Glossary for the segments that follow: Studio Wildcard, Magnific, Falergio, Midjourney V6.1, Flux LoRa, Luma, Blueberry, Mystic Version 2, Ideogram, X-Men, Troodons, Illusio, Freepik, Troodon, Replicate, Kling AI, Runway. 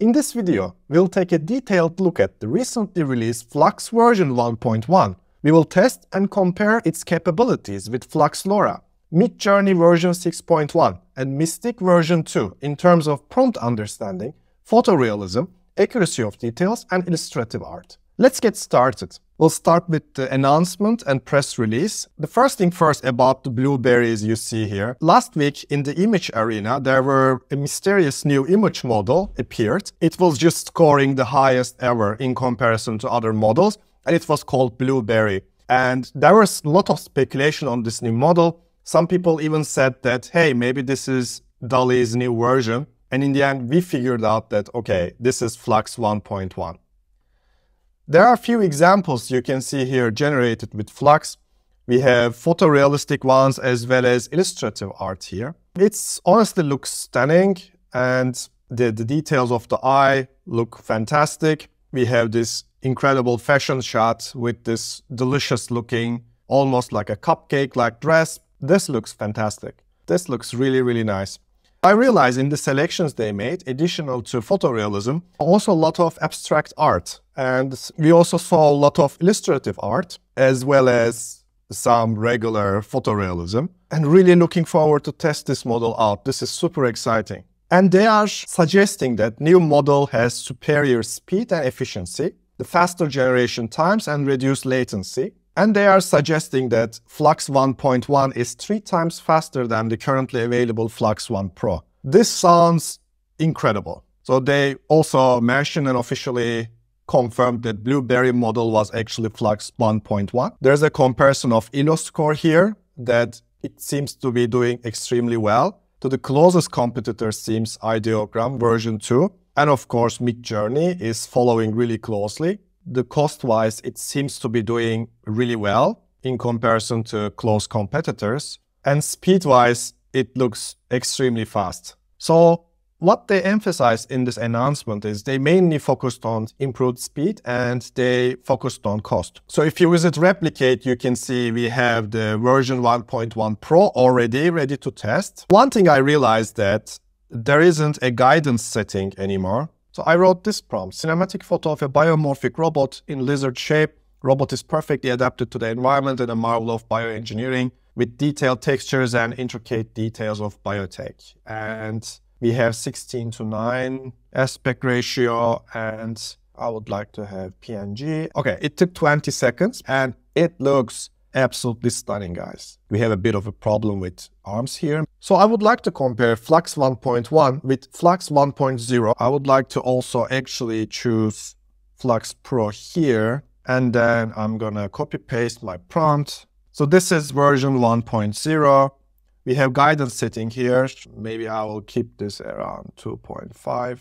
In this video, we'll take a detailed look at the recently released Flux version 1.1. We will test and compare its capabilities with Flux LoRa, Midjourney version 6.1 and Mystic version 2 in terms of prompt understanding, photorealism, accuracy of details and illustrative art. Let's get started. We'll start with the announcement and press release. The first thing first about the blueberries you see here. Last week in the image arena, there were a mysterious new image model appeared. It was just scoring the highest ever in comparison to other models, and it was called Blueberry. And there was a lot of speculation on this new model. Some people even said that, hey, maybe this is DALL-E's new version. And in the end, we figured out that, okay, this is Flux 1.1. There are a few examples you can see here generated with Flux. We have photorealistic ones as well as illustrative art here. It honestly looks stunning and the details of the eye look fantastic. We have this incredible fashion shot with this delicious looking, almost like a cupcake-like dress. This looks fantastic. This looks really, really nice. I realize in the selections they made, additional to photorealism, also a lot of abstract art. And we also saw a lot of illustrative art, as well as some regular photorealism. And really looking forward to test this model out. This is super exciting. And they are suggesting that new model has superior speed and efficiency, the faster generation times and reduced latency. And they are suggesting that Flux 1.1 is 3 times faster than the currently available Flux 1 Pro. This sounds incredible. So they also mentioned and officially confirmed that Blueberry model was actually Flux 1.1. There's a comparison of InnoScore here that it seems to be doing extremely well. To the closest competitor seems Ideogram version 2. And of course, Midjourney is following really closely. The cost-wise, it seems to be doing really well in comparison to close competitors. And speed-wise, it looks extremely fast. So what they emphasized in this announcement is they mainly focused on improved speed and they focused on cost. So if you visit Replicate, you can see we have the version 1.1 Pro already ready to test. One thing I realized that there isn't a guidance setting anymore. So I wrote this prompt, cinematic photo of a biomorphic robot in lizard shape. Robot is perfectly adapted to the environment and a marvel of bioengineering with detailed textures and intricate details of biotech. And we have 16:9 aspect ratio and I would like to have PNG. Okay, it took 20 seconds and it looks absolutely stunning, guys. We have a bit of a problem with arms here. So I would like to compare Flux 1.1 with Flux 1.0. I would like to also actually choose Flux Pro here. And then I'm gonna copy paste my prompt. So this is version 1.0. We have guidance setting here. Maybe I will keep this around 2.5.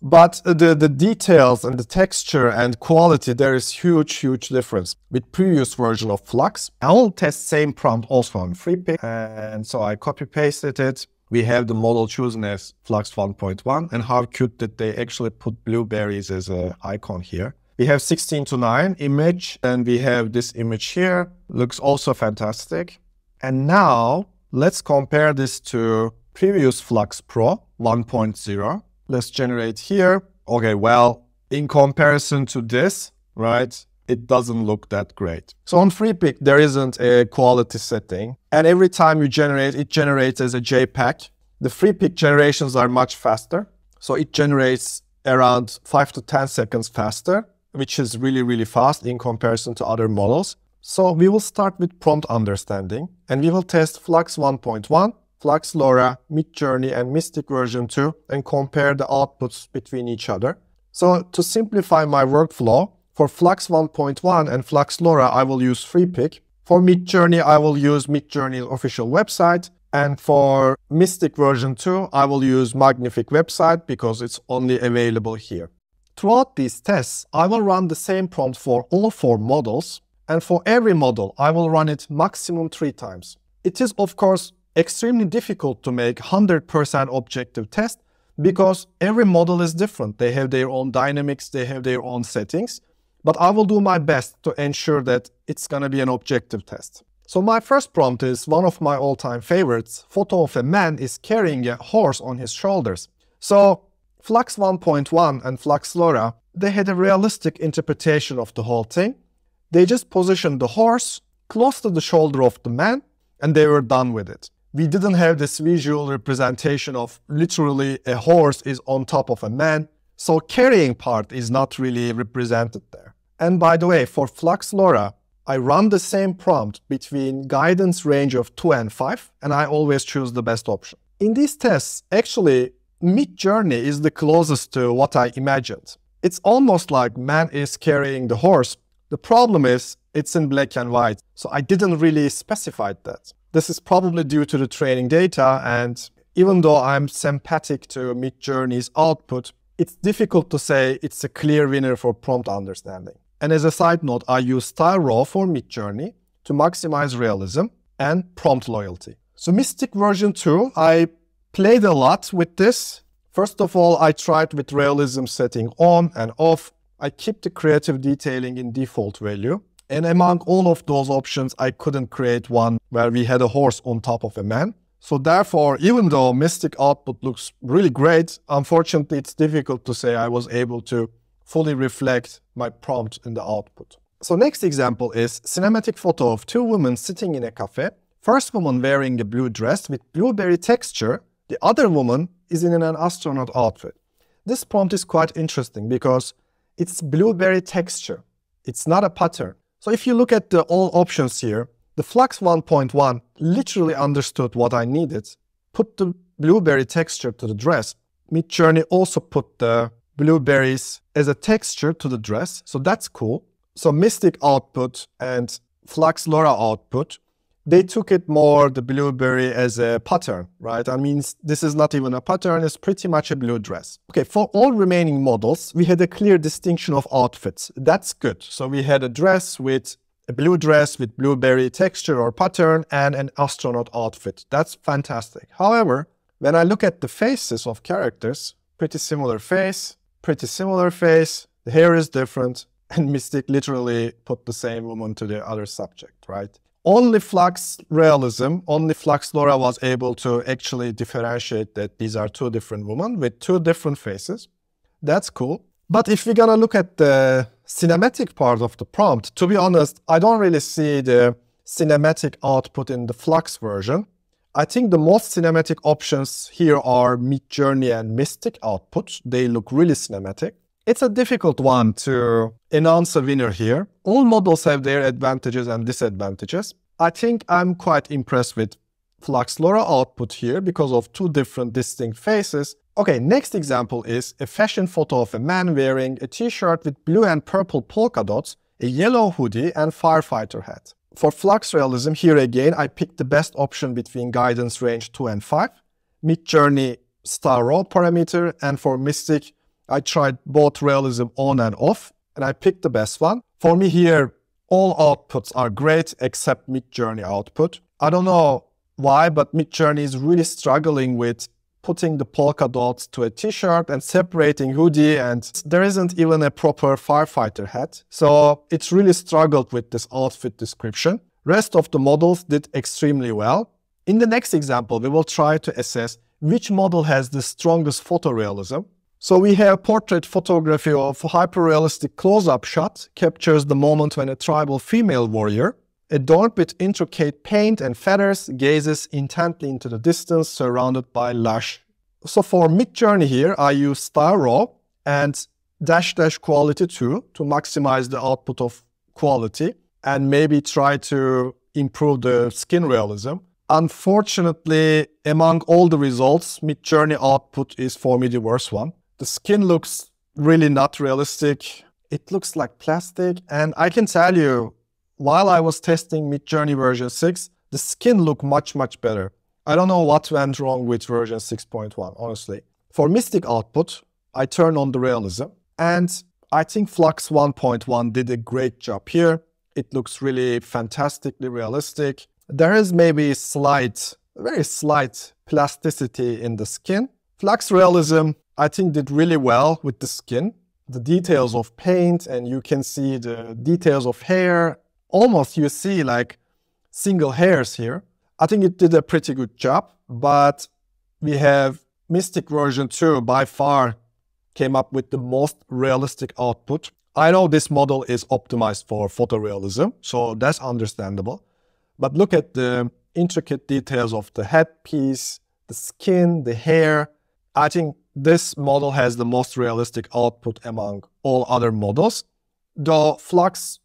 But the details and the texture and quality, there is huge difference. With previous version of Flux, I will test same prompt also on Freepik. And so I copy pasted it. We have the model chosen as Flux 1.1 and how cute that they actually put blueberries as an icon here. We have 16:9 image and we have this image here. Looks also fantastic. And now let's compare this to previous Flux Pro 1.0. Let's generate here. Okay, well, in comparison to this, right, it doesn't look that great. So on Freepik, there isn't a quality setting. And every time you generate, it generates as a JPEG. The Freepik generations are much faster. So it generates around 5 to 10 seconds faster, which is really, really fast in comparison to other models. So we will start with prompt understanding. And we will test Flux 1.1. Flux LoRa, Midjourney and Mystic version 2 and compare the outputs between each other. So to simplify my workflow, for Flux 1.1 and Flux LoRa, I will use Freepik. For Midjourney, I will use Midjourney's official website. And for Mystic version 2, I will use Magnific website because it's only available here. Throughout these tests, I will run the same prompt for all 4 models. And for every model, I will run it maximum 3 times. It is, of course, extremely difficult to make 100% objective test because every model is different. They have their own dynamics, they have their own settings, but I will do my best to ensure that it's going to be an objective test. So my first prompt is one of my all-time favorites. Photo of a man is carrying a horse on his shoulders. So Flux 1.1 and Flux LoRa, they had a realistic interpretation of the whole thing. They just positioned the horse close to the shoulder of the man, and they were done with it. We didn't have this visual representation of literally a horse is on top of a man, so carrying part is not really represented there. And by the way, for Flux LoRa, I run the same prompt between guidance range of 2 and 5, and I always choose the best option. In these tests, actually, Midjourney is the closest to what I imagined. It's almost like man is carrying the horse. The problem is, it's in black and white, so I didn't really specify that. This is probably due to the training data, and even though I'm sympathetic to Midjourney's output, it's difficult to say it's a clear winner for prompt understanding. And as a side note, I use Style Raw for Midjourney to maximize realism and prompt loyalty. So Mystic version 2, I played a lot with this. First of all, I tried with realism setting on and off. I keep the creative detailing in default value. And among all of those options, I couldn't create one where we had a horse on top of a man. So therefore, even though Mystic output looks really great, unfortunately, it's difficult to say I was able to fully reflect my prompt in the output. So next example is cinematic photo of two women sitting in a cafe. First woman wearing a blue dress with blueberry texture. The other woman is in an astronaut outfit. This prompt is quite interesting because it's blueberry texture. It's not a pattern. So if you look at the all options here, the Flux 1.1 literally understood what I needed, put the blueberry texture to the dress. Midjourney also put the blueberries as a texture to the dress, so that's cool. So Mystic output and Flux LoRa output, they took it more the blueberry as a pattern, right? I mean, this is not even a pattern, it's pretty much a blue dress. Okay, for all remaining models, we had a clear distinction of outfits. That's good. So we had a dress with a blue dress with blueberry texture or pattern and an astronaut outfit. That's fantastic. However, when I look at the faces of characters, pretty similar face, the hair is different, and Mystic literally put the same woman to the other subject, right? Only Flux Realism, only Flux LoRa was able to actually differentiate that these are two different women with two different faces. That's cool. But if we're gonna look at the cinematic part of the prompt, to be honest, I don't really see the cinematic output in the Flux version. I think the most cinematic options here are Midjourney and Mystic output. They look really cinematic. It's a difficult one to announce a winner here. All models have their advantages and disadvantages. I think I'm quite impressed with Flux LoRa output here because of two different distinct faces. Okay, next example is a fashion photo of a man wearing a t-shirt with blue and purple polka dots, a yellow hoodie and firefighter hat. For Flux Realism, here again, I picked the best option between guidance range 2 and 5, Midjourney Style Raw parameter, and for Mystic, I tried both realism on and off, and I picked the best one. For me here, all outputs are great except Midjourney output. I don't know why, but Midjourney is really struggling with putting the polka dots to a t-shirt and separating hoodie, and there isn't even a proper firefighter hat. So it's really struggled with this outfit description. Rest of the models did extremely well. In the next example, we will try to assess which model has the strongest photorealism. So we have portrait photography of a hyper-realistic close-up shot, captures the moment when a tribal female warrior, adorned with intricate paint and feathers, gazes intently into the distance, surrounded by lush. So for Midjourney here, I use Style Raw and -- quality 2 to maximize the output of quality and maybe try to improve the skin realism. Unfortunately, among all the results, Midjourney output is for me the worst one. The skin looks really not realistic. It looks like plastic. And I can tell you, while I was testing Midjourney version 6, the skin looked much, much better. I don't know what went wrong with version 6.1, honestly. For Mystic output, I turn on the realism. And I think Flux 1.1 did a great job here. It looks really fantastically realistic. There is maybe slight, very slight plasticity in the skin. Flux Realism, I think, did really well with the skin, the details of paint, and you can see the details of hair. Almost you see like single hairs here. I think it did a pretty good job, but we have Mystic version 2 by far came up with the most realistic output. I know this model is optimized for photorealism, so that's understandable. But look at the intricate details of the headpiece, the skin, the hair. I think this model has the most realistic output among all other models, though Flux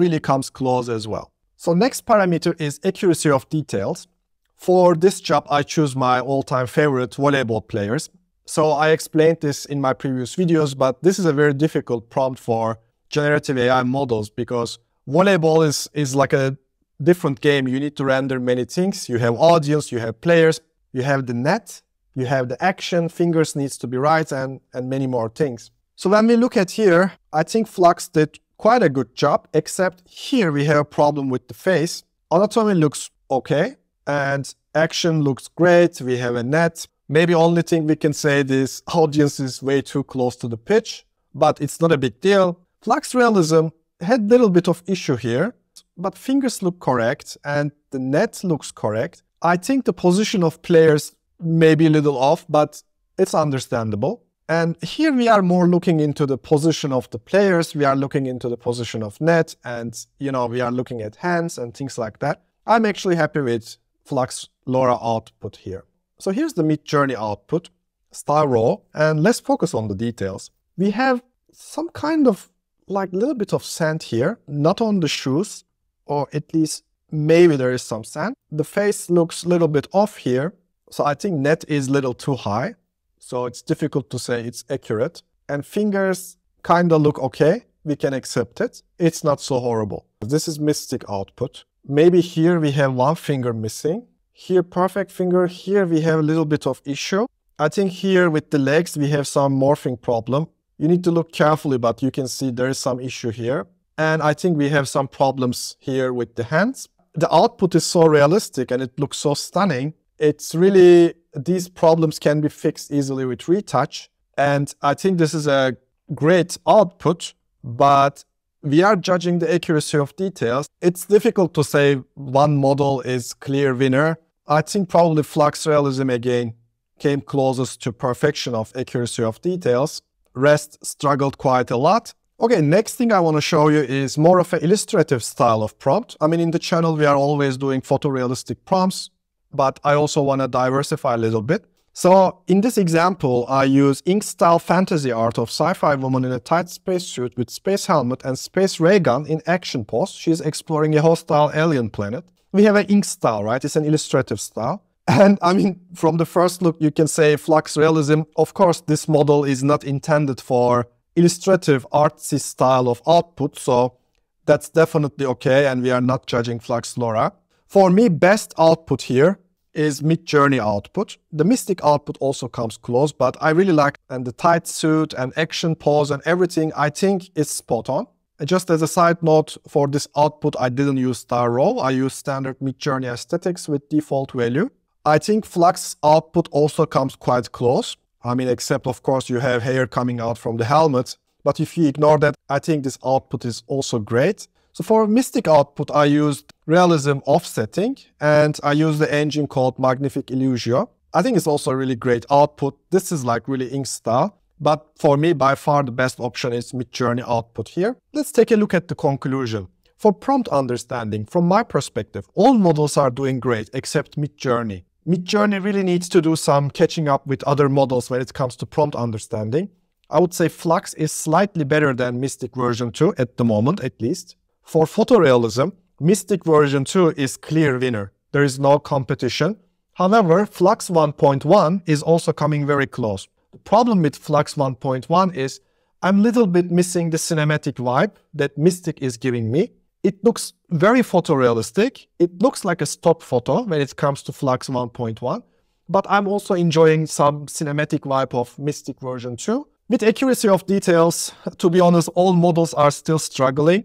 really comes close as well. So next parameter is accuracy of details. For this job, I choose my all-time favorite volleyball players. So I explained this in my previous videos, but this is a very difficult prompt for generative AI models because volleyball is like a different game. You need to render many things. You have audience, you have players, you have the net, you have the action, fingers needs to be right, and many more things. So when we look at here, I think Flux did quite a good job, except here we have a problem with the face. Anatomy looks okay, and action looks great. We have a net. Maybe only thing we can say this audience is way too close to the pitch, but it's not a big deal. Flux realism had a little bit of issue here, but fingers look correct and the net looks correct. I think the position of players may be a little off, but it's understandable. And here we are more looking into the position of the players. We are looking into the position of net, and you know, we are looking at hands and things like that. I'm actually happy with Flux LoRa output here. So here's the Midjourney output, star row, and let's focus on the details. We have some kind of like little bit of sand here, not on the shoes, or at least maybe there is some sand. The face looks a little bit off here. So I think net is a little too high. So it's difficult to say it's accurate. And fingers kind of look okay. We can accept it. It's not so horrible. This is Mystic output. Maybe here we have one finger missing. Here, perfect finger. Here we have a little bit of issue. I think here with the legs, we have some morphing problem. You need to look carefully, but you can see there is some issue here. And I think we have some problems here with the hands. The output is so realistic and it looks so stunning. It's really, these problems can be fixed easily with retouch. And I think this is a great output, but we are judging the accuracy of details. It's difficult to say one model is clear winner. I think probably Flux Realism again came closest to perfection of accuracy of details. Rest struggled quite a lot. Okay, next thing I want to show you is more of an illustrative style of prompt. I mean, in the channel, we are always doing photorealistic prompts, but I also want to diversify a little bit. So in this example, I use ink-style fantasy art of sci-fi woman in a tight spacesuit with space helmet and space ray gun in action pose. She's exploring a hostile alien planet. We have an ink style, right? It's an illustrative style. And I mean, from the first look, you can say Flux Realism. Of course, this model is not intended for illustrative artsy style of output. So that's definitely okay. And we are not judging Flux LoRa. For me, best output here is Midjourney output. The Mystic output also comes close, but I really like and the tight suit and action pose and everything I think is spot on. And just as a side note, for this output, I didn't use star row. I used standard Midjourney aesthetics with default value. I think Flux output also comes quite close. I mean, except of course you have hair coming out from the helmet, but if you ignore that, I think this output is also great. So for Mystic output, I used realism offsetting, and I used the engine called Magnific Illusio. I think it's also a really great output. This is like really ink style, but for me, by far the best option is Midjourney output here. Let's take a look at the conclusion. For prompt understanding, from my perspective, all models are doing great except Midjourney. Midjourney really needs to do some catching up with other models when it comes to prompt understanding. I would say Flux is slightly better than Mystic version 2 at the moment, at least. For photorealism, Mystic version 2 is clear winner. There is no competition. However, Flux 1.1 is also coming very close. The problem with Flux 1.1 is I'm a little bit missing the cinematic vibe that Mystic is giving me. It looks very photorealistic. It looks like a stock photo when it comes to Flux 1.1, but I'm also enjoying some cinematic vibe of Mystic version 2. With accuracy of details, to be honest, all models are still struggling.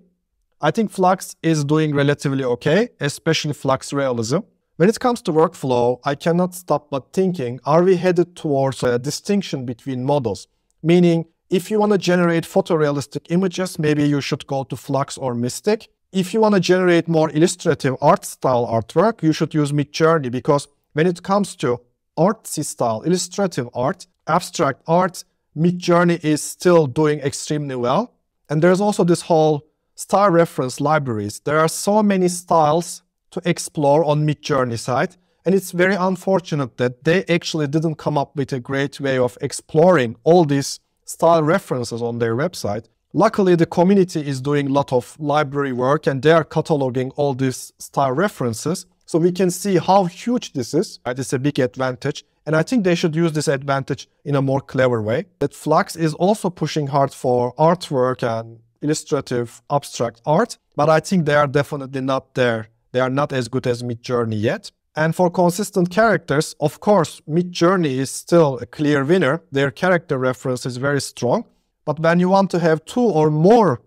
I think Flux is doing relatively okay, especially Flux Realism. When it comes to workflow, I cannot stop but thinking, are we headed towards a distinction between models? Meaning, if you want to generate photorealistic images, maybe you should go to Flux or Mystic. If you want to generate more illustrative art style artwork, you should use Midjourney, because when it comes to artsy style, illustrative art, abstract art, Midjourney is still doing extremely well. And there's also this whole style reference libraries. There are so many styles to explore on Midjourney side. And it's very unfortunate that they actually didn't come up with a great way of exploring all these style references on their website. Luckily, the community is doing a lot of library work and they are cataloging all these style references. So we can see how huge this is. It's a big advantage. And I think they should use this advantage in a more clever way. That Flux is also pushing hard for artwork and illustrative abstract art. But I think they are definitely not there. They are not as good as Midjourney yet. And for consistent characters, of course, Midjourney is still a clear winner. Their character reference is very strong. But when you want to have two or more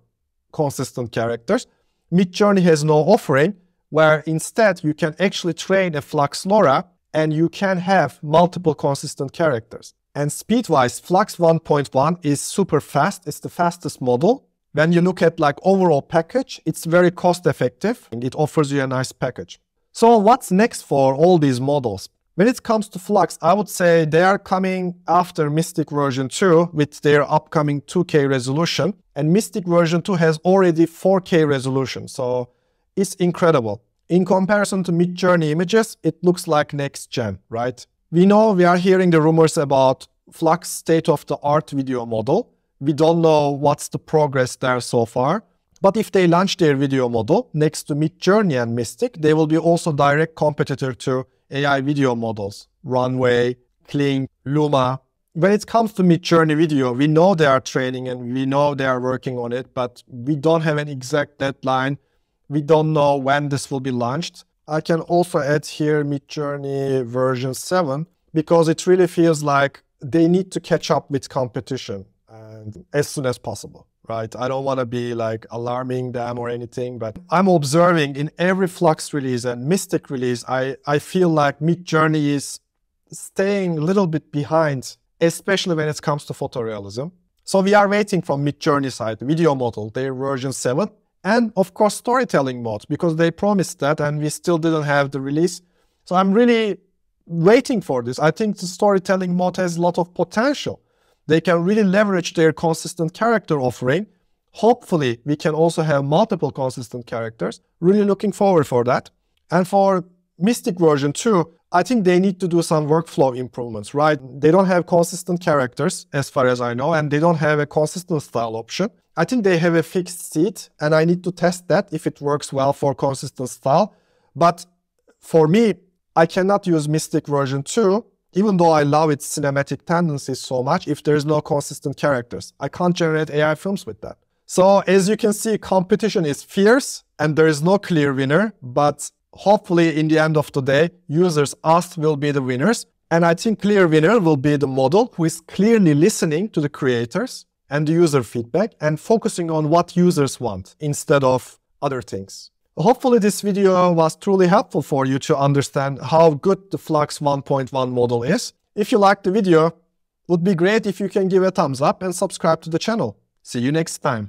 consistent characters, Midjourney has no offering, where instead you can actually train a Flux LoRa and you can have multiple consistent characters. And speed-wise, Flux 1.1 is super fast. It's the fastest model. When you look at like overall package, it's very cost-effective and it offers you a nice package. So what's next for all these models? When it comes to Flux, I would say they are coming after Mystic Version 2 with their upcoming 2K resolution. And Mystic Version 2 has already 4K resolution, so it's incredible. In comparison to Midjourney images, it looks like next gen, right? We know we are hearing the rumors about Flux state-of-the-art video model. We don't know what's the progress there so far. But if they launch their video model next to Midjourney and Mystic, they will be also direct competitor to AI video models, Runway, Kling, Luma. When it comes to Midjourney video, we know they are training and we know they are working on it, but we don't have an exact deadline. We don't know when this will be launched. I can also add here Midjourney version 7, because it really feels like they need to catch up with competition and as soon as possible. Right? I don't want to be like alarming them or anything, but I'm observing in every Flux release and Mystic release, I feel like Midjourney is staying a little bit behind, especially when it comes to photorealism. So we are waiting from Midjourney side, video model, their version 7, and of course storytelling mode, because they promised that and we still didn't have the release. So I'm really waiting for this. I think the storytelling mode has a lot of potential. They can really leverage their consistent character offering. Hopefully, we can also have multiple consistent characters. Really looking forward for that. And for Mystic version 2, I think they need to do some workflow improvements, right? They don't have consistent characters, as far as I know, and they don't have a consistent style option. I think they have a fixed seat, and I need to test that if it works well for consistent style. But for me, I cannot use Mystic version 2, even though I love its cinematic tendencies so much, if there is no consistent characters. I can't generate AI films with that. So as you can see, competition is fierce and there is no clear winner, but hopefully in the end of the day, users, us, will be the winners. And I think clear winner will be the model who is clearly listening to the creators and the user feedback and focusing on what users want instead of other things. Hopefully this video was truly helpful for you to understand how good the Flux 1.1 model is. If you liked the video, it would be great if you can give a thumbs up and subscribe to the channel. See you next time.